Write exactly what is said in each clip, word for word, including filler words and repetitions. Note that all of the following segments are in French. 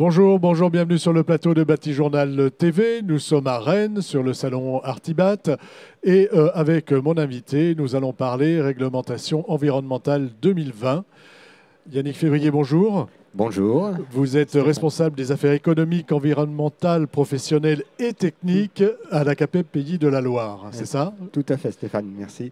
Bonjour, bonjour, bienvenue sur le plateau de BatiJournal T V. Nous sommes à Rennes, sur le salon Artibat. Et euh, avec mon invité, nous allons parler réglementation environnementale deux mille vingt. Yannick Février, bonjour. Bonjour. Vous êtes responsable des affaires économiques, environnementales, professionnelles et techniques à la CAPEB Pays de la Loire, c'est ça? Tout à fait, Stéphane, merci.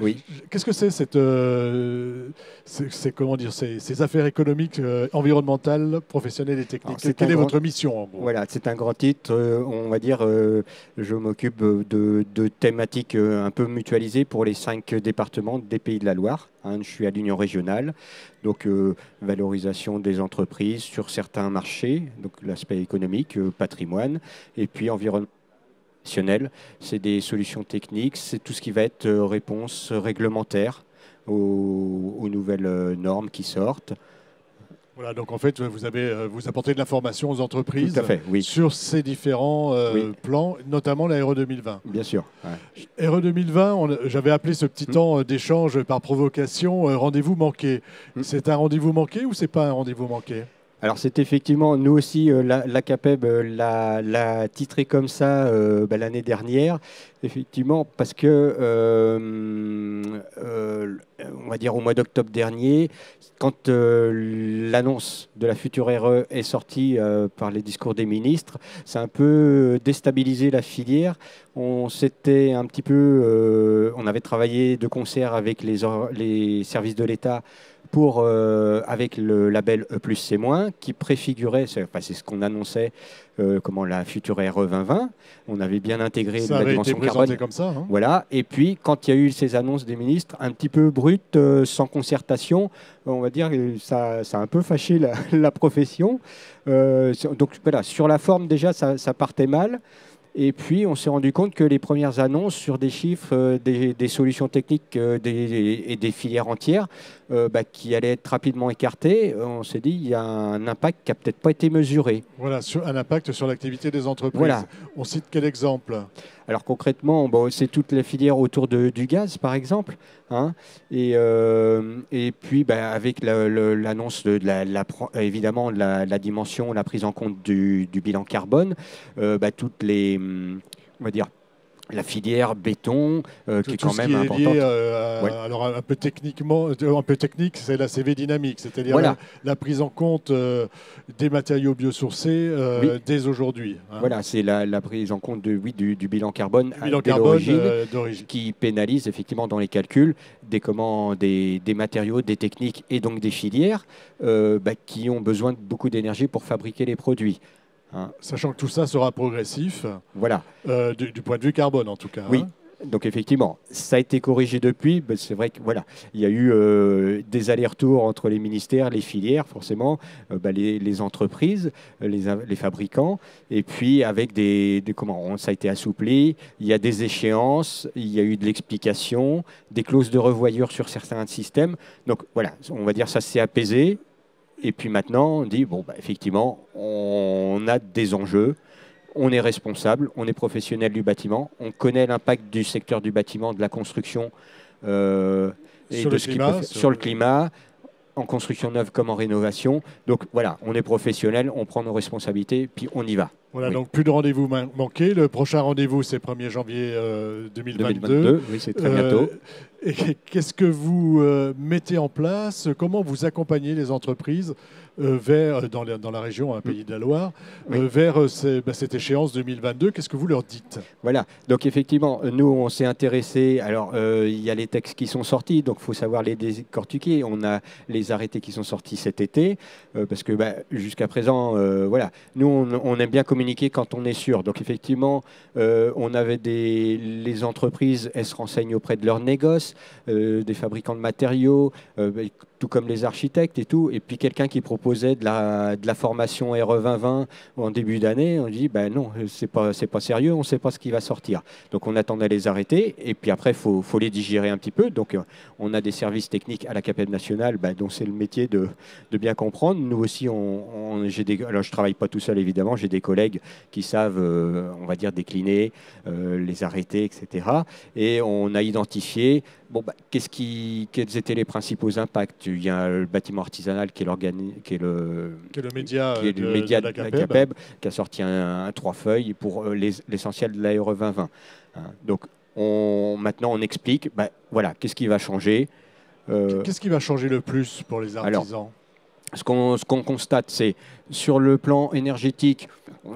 Oui. Qu'est-ce que c'est cette, euh, c'est, comment dire, ces, ces affaires économiques, euh, environnementales, professionnelles et techniques? Alors, Quelle est grand... votre mission en gros? Voilà, c'est un grand titre. Euh, on va dire, euh, je m'occupe de, de thématiques euh, un peu mutualisées pour les cinq départements des Pays de la Loire. Hein, je suis à l'Union régionale, donc euh, valorisation des entreprises sur certains marchés, donc l'aspect économique, euh, patrimoine, et puis environnement. C'est des solutions techniques, c'est tout ce qui va être réponse réglementaire aux, aux nouvelles normes qui sortent. Voilà, donc en fait, vous, avez, vous apportez de l'information aux entreprises tout à fait, oui. sur ces différents euh, oui. plans, notamment la R E deux mille vingt. Bien sûr. Ouais. R E deux mille vingt, j'avais appelé ce petit mmh. temps d'échange par provocation euh, « rendez-vous manqué mmh. ». C'est un rendez-vous manqué ou c'est pas un rendez-vous manqué ? Alors c'est effectivement, nous aussi, euh, la, la CAPEB euh, l'a, l'a titré comme ça euh, bah, l'année dernière, effectivement, parce que, euh, euh, on va dire au mois d'octobre dernier, quand euh, l'annonce de la future R E est sortie euh, par les discours des ministres, ça a un peu déstabilisé la filière. On s'était un petit peu, euh, on avait travaillé de concert avec les, les services de l'État pour, euh, avec le label E plus C moins, qui préfigurait, c'est enfin, ce qu'on annonçait, euh, comment la future R E deux mille vingt. On avait bien intégré ça la avait dimension été carbone. Comme ça, hein. Voilà. Et puis, quand il y a eu ces annonces des ministres, un petit peu brutes, euh, sans concertation, on va dire que ça, ça a un peu fâché la, la profession. Euh, donc voilà, sur la forme, déjà, ça, ça partait mal. Et puis, on s'est rendu compte que les premières annonces sur des chiffres, euh, des, des solutions techniques euh, des, et des filières entières euh, bah, qui allaient être rapidement écartées, on s'est dit qu'il y a un impact qui n'a peut-être pas été mesuré. Voilà, sur, un impact sur l'activité des entreprises. Voilà. On cite quel exemple ? Alors concrètement, bon, c'est toutes les filières autour de, du gaz, par exemple. Hein, et, euh, et puis, bah, avec l'annonce la, de, la, la, évidemment, de la, la dimension, la prise en compte du, du bilan carbone, euh, bah, toutes les, on va dire, la filière béton, euh, tout, qui est quand même importante. Tout ce qui est lié, euh, à, ouais. alors un peu techniquement, un peu technique, c'est la C V dynamique, c'est-à-dire voilà. la, la prise en compte euh, des matériaux biosourcés euh, oui. dès aujourd'hui. Hein. Voilà, c'est la, la prise en compte de, oui, du, du bilan carbone, bilan carbone euh, d'origine, qui pénalise effectivement dans les calculs des, comment, des, des matériaux, des techniques et donc des filières euh, bah, qui ont besoin de beaucoup d'énergie pour fabriquer les produits. Hein. Sachant que tout ça sera progressif, voilà. euh, du, du point de vue carbone en tout cas. Oui, hein. Donc effectivement, ça a été corrigé depuis. Ben, c'est vrai qu'il voilà, y a eu euh, des allers-retours entre les ministères, les filières forcément, euh, ben, les, les entreprises, les, les fabricants. Et puis avec des, des comment, ça a été assoupli, il y a des échéances, il y a eu de l'explication, des clauses de revoyure sur certains systèmes. Donc voilà, on va dire ça s'est apaisé. Et puis maintenant, on dit, bon, bah, effectivement, on a des enjeux, on est responsable, on est professionnel du bâtiment, on connaît l'impact du secteur du bâtiment, de la construction, euh, et sur, de le ce climat, peut, sur... sur le climat, en construction neuve comme en rénovation. Donc voilà, on est professionnel, on prend nos responsabilités, puis on y va. Voilà, oui. Donc plus de rendez-vous manqués. Le prochain rendez-vous, c'est premier janvier euh, deux mille vingt-deux. deux mille vingt-deux. Oui, c'est très bientôt. Euh, et qu'est-ce que vous euh, mettez en place? Comment vous accompagnez les entreprises euh, vers, dans, les, dans la région, un hein, Pays de la Loire, oui. euh, vers euh, ces, bah, cette échéance deux mille vingt-deux? Qu'est-ce que vous leur dites? Voilà, donc effectivement, nous, on s'est intéressés. Alors, il euh, y a les textes qui sont sortis, donc il faut savoir les décortiquer. On a les arrêtés qui sont sortis cet été, euh, parce que bah, jusqu'à présent, euh, voilà, nous, on, on aime bien communiquer. communiquer quand on est sûr. Donc effectivement, euh, on avait des les entreprises, elles se renseignent auprès de leurs négoces, euh, des fabricants de matériaux, euh, tout comme les architectes et tout. Et puis quelqu'un qui proposait de la, de la formation R E deux mille vingt en début d'année, on dit ben non, c'est pas c'est pas sérieux, on ne sait pas ce qui va sortir. Donc on attendait les arrêter et puis après faut faut les digérer un petit peu. Donc euh, on a des services techniques à la CAPEB nationale, ben, dont c'est le métier de de bien comprendre. Nous aussi, on, on j'ai des alors je travaille pas tout seul évidemment, j'ai des collègues collègues qui savent, euh, on va dire, décliner, euh, les arrêtés, et cetera. Et on a identifié bon, bah, qu'est-ce qui, quels étaient les principaux impacts. Il y a le bâtiment artisanal qui est, qui est, le, qui est le média, qui est de, le média de la CAPEB, CAPEB qui a sorti un, un trois feuilles pour euh, l'essentiel de la R E vingt vingt. Hein. Donc, on, maintenant, on explique bah, voilà, qu'est-ce qui va changer. Euh, qu'est-ce qui va changer le plus pour les artisans? Alors, Ce qu'on ce qu'on constate, c'est sur le plan énergétique,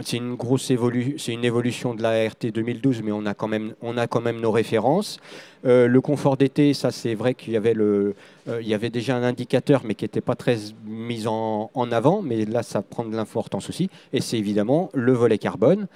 c'est une grosse évolu c'est une évolution de la R T deux mille douze, mais on a quand même on a quand même nos références. Euh, le confort d'été, ça c'est vrai qu'il y avait le euh, il y avait déjà un indicateur, mais qui n'était pas très mis en, en avant, mais là ça prend de l'importance aussi. Et c'est évidemment le volet carbone.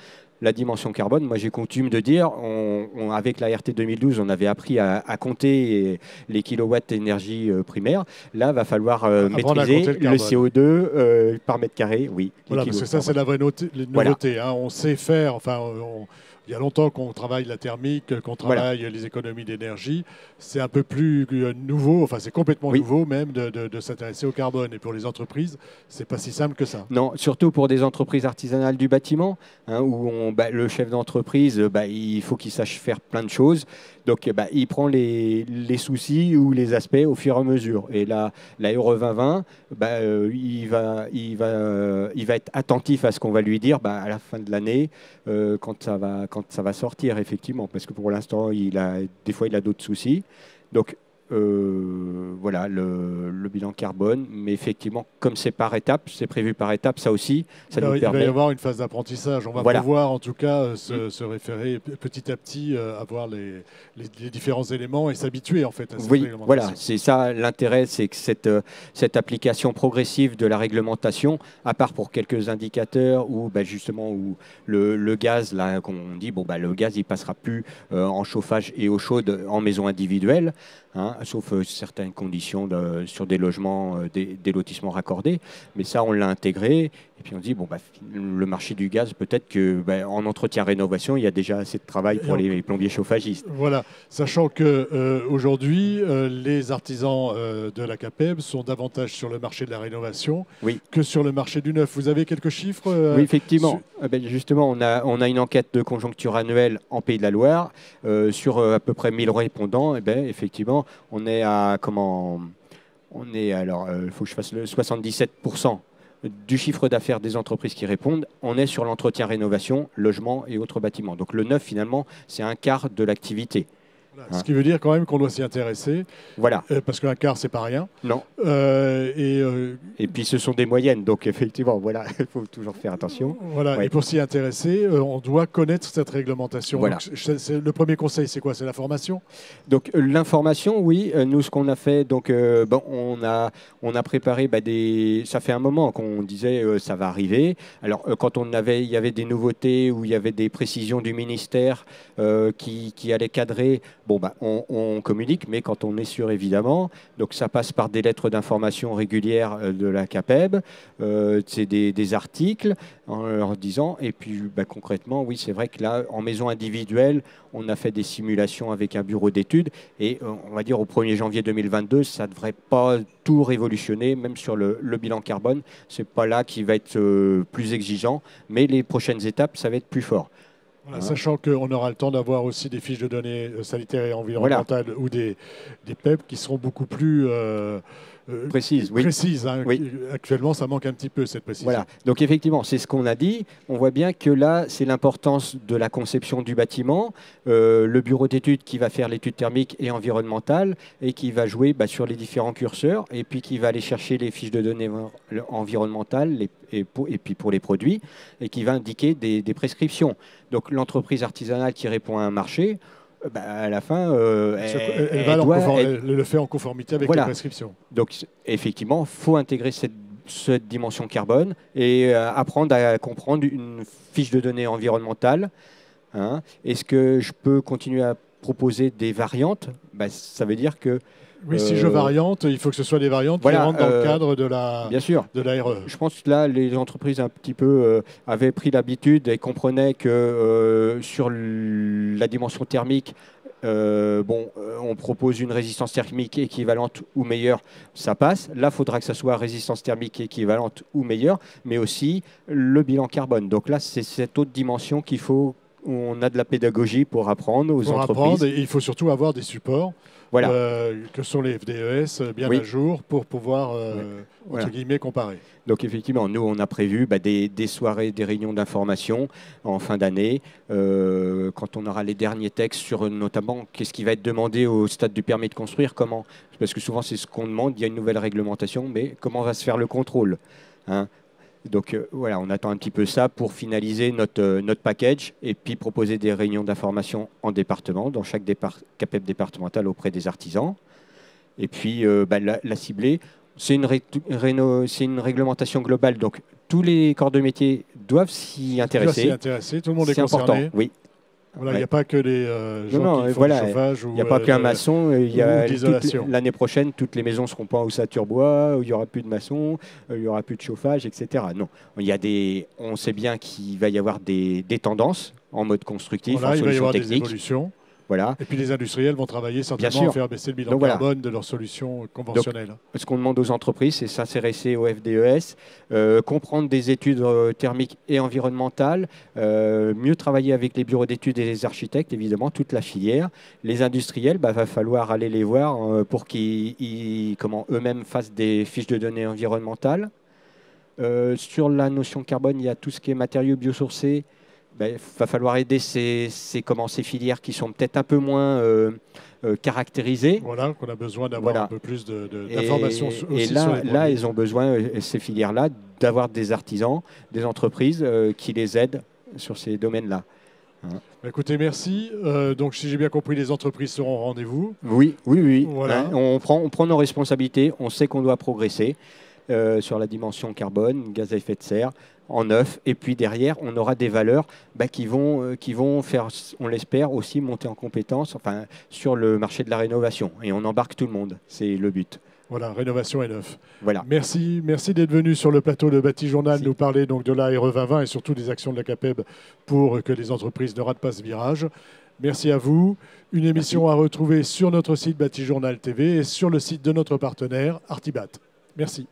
La dimension carbone, moi j'ai coutume de dire, on, on, avec la R T deux mille douze, on avait appris à, à compter les kilowatts d'énergie euh, primaire. Là, va falloir euh, maîtriser le, le C O deux euh, par mètre carré. Oui. Voilà, parce que ça, c'est la vraie nouveauté. Voilà. Hein, on sait faire. Enfin, on, il y a longtemps qu'on travaille la thermique, qu'on travaille voilà. les économies d'énergie. C'est un peu plus nouveau. Enfin, c'est complètement oui. nouveau même de, de, de s'intéresser au carbone. Et pour les entreprises, c'est pas si simple que ça. Non, surtout pour des entreprises artisanales du bâtiment, hein, où on Bah, le chef d'entreprise, bah, il faut qu'il sache faire plein de choses. Donc, bah, il prend les, les soucis ou les aspects au fur et à mesure. Et là, la R E vingt vingt, bah, euh, il, va, il, va, euh, il va être attentif à ce qu'on va lui dire bah, à la fin de l'année, euh, quand, ça va, quand ça va sortir, effectivement. Parce que pour l'instant, il a, des fois, il a d'autres soucis. Donc, euh, voilà, le, le bilan carbone. Mais effectivement, comme c'est par étapes, c'est prévu par étapes, ça aussi, ça Alors, nous permet... Il va y avoir une phase d'apprentissage. On va voilà. pouvoir, en tout cas, se, mmh. se référer petit à petit, euh, avoir les, les, les différents éléments et s'habituer, en fait, à cette oui, réglementation. Voilà, c'est ça l'intérêt, c'est que cette, euh, cette application progressive de la réglementation, à part pour quelques indicateurs où, bah, justement, où le, le gaz, là, qu'on dit, bon, bah, le gaz, il passera plus euh, en chauffage et eau chaude en maison individuelle, hein, sauf euh, certaines conditions de, sur des logements, euh, des, des lotissements raccordés. Mais ça, on l'a intégré. Et puis on dit, bon, bah, le marché du gaz, peut-être qu'en bah, en entretien-rénovation, il y a déjà assez de travail pour les plombiers chauffagistes. Voilà, sachant qu'aujourd'hui, euh, euh, les artisans euh, de la CAPEB sont davantage sur le marché de la rénovation oui. que sur le marché du neuf. Vous avez quelques chiffres euh, Oui, effectivement. Su... Eh bien, justement, on a, on a une enquête de conjoncture annuelle en Pays de la Loire. Euh, sur euh, à peu près mille répondants, eh bien, effectivement, on est à, comment, on est, alors, il euh, faut que je fasse le soixante-dix-sept pour cent du chiffre d'affaires des entreprises qui répondent. On est sur l'entretien rénovation, logement et autres bâtiments. Donc le neuf, finalement, c'est un quart de l'activité. Voilà, hein. Ce qui veut dire quand même qu'on doit s'y intéresser. Voilà. Euh, parce qu'un quart, c'est pas rien. Non. Euh, et, euh... et puis ce sont des moyennes, donc effectivement, voilà, il faut toujours faire attention. Voilà. Ouais. Et pour s'y intéresser, euh, on doit connaître cette réglementation. Voilà. Donc, c est, c est, le premier conseil, c'est quoi? C'est la formation. Donc l'information, oui. Nous, ce qu'on a fait, donc euh, bon, on a on a préparé bah, des. Ça fait un moment qu'on disait euh, ça va arriver. Alors euh, quand on avait, il y avait des nouveautés ou il y avait des précisions du ministère euh, qui qui allaient cadrer. Bon, bah, on, on communique, mais quand on est sûr, évidemment. Donc, ça passe par des lettres d'information régulières de la CAPEB, euh, c'est des, des articles en leur disant. Et puis, bah, concrètement, oui, c'est vrai que là, en maison individuelle, on a fait des simulations avec un bureau d'études. Et on va dire au premier janvier deux mille vingt-deux, ça ne devrait pas tout révolutionner, même sur le, le bilan carbone. Ce n'est pas là qui va être euh, plus exigeant, mais les prochaines étapes, ça va être plus fort. Voilà, sachant qu'on aura le temps d'avoir aussi des fiches de données sanitaires et environnementales voilà. ou des, des P E P qui seront beaucoup plus euh, précises. Oui. précises hein. oui. Actuellement, ça manque un petit peu, cette précision. Voilà. Donc effectivement, c'est ce qu'on a dit. On voit bien que là, c'est l'importance de la conception du bâtiment, euh, le bureau d'études qui va faire l'étude thermique et environnementale et qui va jouer bah, sur les différents curseurs et puis qui va aller chercher les fiches de données environnementales les, et, pour, et puis pour les produits et qui va indiquer des, des prescriptions. Donc l'entreprise artisanale qui répond à un marché, bah, à la fin, euh, elle, elle, elle, elle, doit, elle, elle le fait en conformité avec voilà. les prescriptions. Donc, effectivement, il faut intégrer cette, cette dimension carbone et euh, apprendre à comprendre une fiche de données environnementale. Hein. Est-ce que je peux continuer à proposer des variantes? Bah, ça veut dire que... Oui, euh, si je variante, il faut que ce soit des variantes voilà, qui rentrent dans euh, le cadre de la, bien sûr. de la R E. Je pense que là, les entreprises un petit peu euh, avaient pris l'habitude et comprenaient que euh, sur la dimension thermique, euh, bon, on propose une résistance thermique équivalente ou meilleure, ça passe. Là, il faudra que ça soit résistance thermique équivalente ou meilleure, mais aussi le bilan carbone. Donc là, c'est cette autre dimension qu'il faut. On a de la pédagogie pour apprendre aux pour entreprises. Apprendre, et il faut surtout avoir des supports, voilà. euh, que sont les F D E S, bien oui. à jour, pour pouvoir, euh, oui. voilà. entre guillemets, comparer. Donc effectivement, nous, on a prévu bah, des, des soirées, des réunions d'information en fin d'année, euh, quand on aura les derniers textes sur notamment qu'est-ce qui va être demandé au stade du permis de construire, comment, parce que souvent, c'est ce qu'on demande, il y a une nouvelle réglementation, mais comment va se faire le contrôle, hein? Donc euh, voilà, on attend un petit peu ça pour finaliser notre, euh, notre package et puis proposer des réunions d'information en département, dans chaque départ, CAPEB départemental auprès des artisans. Et puis euh, bah, la, la cibler, c'est une, ré une réglementation globale, donc tous les corps de métier doivent s'y intéresser. Doivent s'y intéresser, tout le monde est, est concerné. C'est important, oui. Il voilà, n'y ouais. a pas que les euh, gens non, qui non, font voilà, du chauffage. Il n'y a euh, pas qu'un maçon. L'année prochaine, toutes les maisons ne seront pas en ossature bois, il n'y aura plus de maçons, il n'y aura plus de chauffage, et cetera. Non, il y a des, on sait bien qu'il va y avoir des, des tendances en mode constructif, voilà, en solution technique. Il va y avoir technique. des évolutions. Voilà. Et puis les industriels vont travailler certainement à faire baisser le bilan Donc, carbone voilà. de leurs solutions conventionnelles. Donc, ce qu'on demande aux entreprises, c'est s'intéresser au F D E S, euh, comprendre des études euh, thermiques et environnementales, euh, mieux travailler avec les bureaux d'études et les architectes, évidemment, toute la filière. Les industriels, bah, va falloir aller les voir euh, pour qu'ils comment, eux-mêmes fassent des fiches de données environnementales. Euh, sur la notion carbone, il y a tout ce qui est matériaux biosourcés. Il ben, va falloir aider ces, ces, comment, ces filières qui sont peut-être un peu moins euh, euh, caractérisées. Voilà, qu'on a besoin d'avoir voilà. un peu plus d'informations sur les Et là, là ils ont besoin, ces filières-là, d'avoir des artisans, des entreprises euh, qui les aident sur ces domaines-là. Hein. Bah, écoutez, merci. Euh, donc, si j'ai bien compris, les entreprises seront au rendez-vous. Oui, oui, oui. Voilà. Hein, on, prend, on prend nos responsabilités, on sait qu'on doit progresser. Euh, sur la dimension carbone, gaz à effet de serre, en neuf. Et puis derrière, on aura des valeurs bah, qui, vont, euh, qui vont faire, on l'espère, aussi monter en compétence enfin, sur le marché de la rénovation. Et on embarque tout le monde, c'est le but. Voilà, rénovation et neuf. Voilà. Merci, merci d'être venu sur le plateau de BatiJournal nous parler donc, de la R E vingt vingt et surtout des actions de la CAPEB pour que les entreprises ne ratent pas ce virage. Merci à vous. Une émission merci. à retrouver sur notre site BatiJournal T V et sur le site de notre partenaire Artibat. Merci.